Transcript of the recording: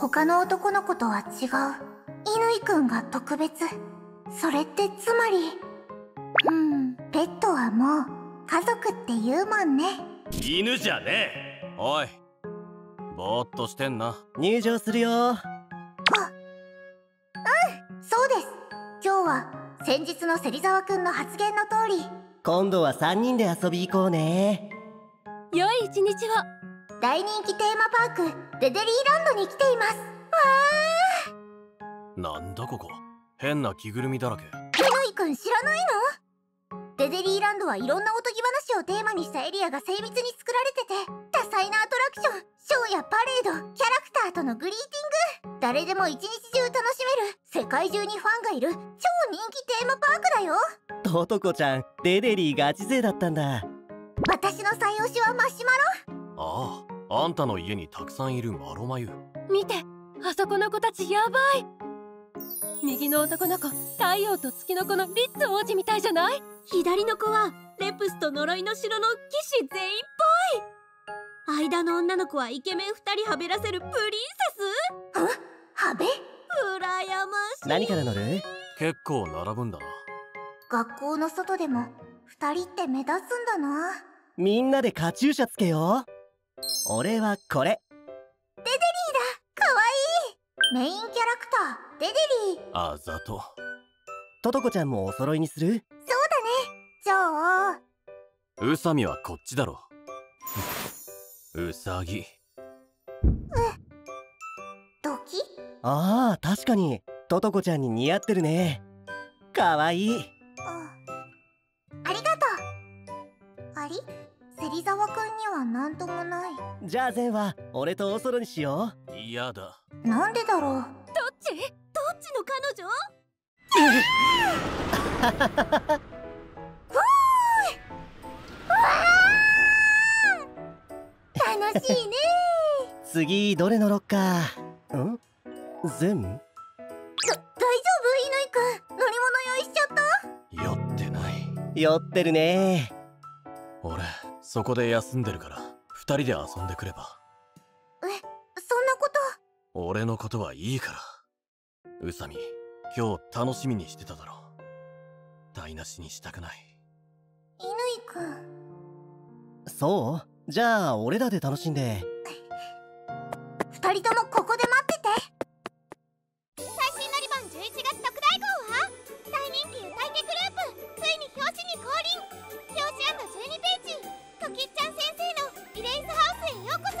他の男の子とは違う乾くんが特別。それってつまり、ペットはもう家族って言うもんね。犬じゃねえ。おい、ぼーっとしてんな。入場するよ。あ、そうです。今日は先日の芹沢くんの発言の通り、今度は3人で遊び行こうね。良い一日を。大人気テーマパークデデリーランドに来ています。わー、なんだここ、変な着ぐるみだらけ。戌井くん知らないの？デデリーランドはいろんなおとぎ話をテーマにしたエリアが精密に作られてて、多彩なアトラクション、ショーやパレード、キャラクターとのグリーティング、誰でも一日中楽しめる、世界中にファンがいる超人気テーマパークだよ。トトコちゃん、デデリーガチ勢だったんだ。私の最推しはマシュマロ。ああ、あんたの家にたくさんいるマロマユ。見て、あそこの子たちやばい。右の男の子、太陽と月の子のリッツ王子みたいじゃない？左の子はレプスと呪いの城の騎士全員っぽい。間の女の子はイケメン2人はべらせるプリンセス。はべ？うらやましい。何から乗る？結構並ぶんだな。学校の外でも2人って目立つんだな。みんなでカチューシャつけよう。俺はこれ。デデリーだ。かわいい。メインキャラクターデデリー。あざと。トトコちゃんもお揃いにする？そうだね。じゃあ宇佐美はこっちだろ。うさぎ。ドキ？ああ、確かにトトコちゃんに似合ってるね。かわいい。芹沢くんには何ともない。じゃあ善は俺とおそろにしよう。嫌だ。なんでだろう。どっちの彼女？ほーい。わー、楽しいね。次どれ乗ろっか。ん？善？大丈夫？乾くん、乗り物用意しちゃった？酔ってない。酔ってるね。俺そこで休んでるから2人で遊んでくれば。え、そんなこと。俺のことはいいから。宇佐美、今日楽しみにしてただろ。台無しにしたくない。乾くん。そう？じゃあ俺らで楽しんで。2人ともここで待ってて。12ページ、コキッちゃん先生のイレイスハウスへようこそ。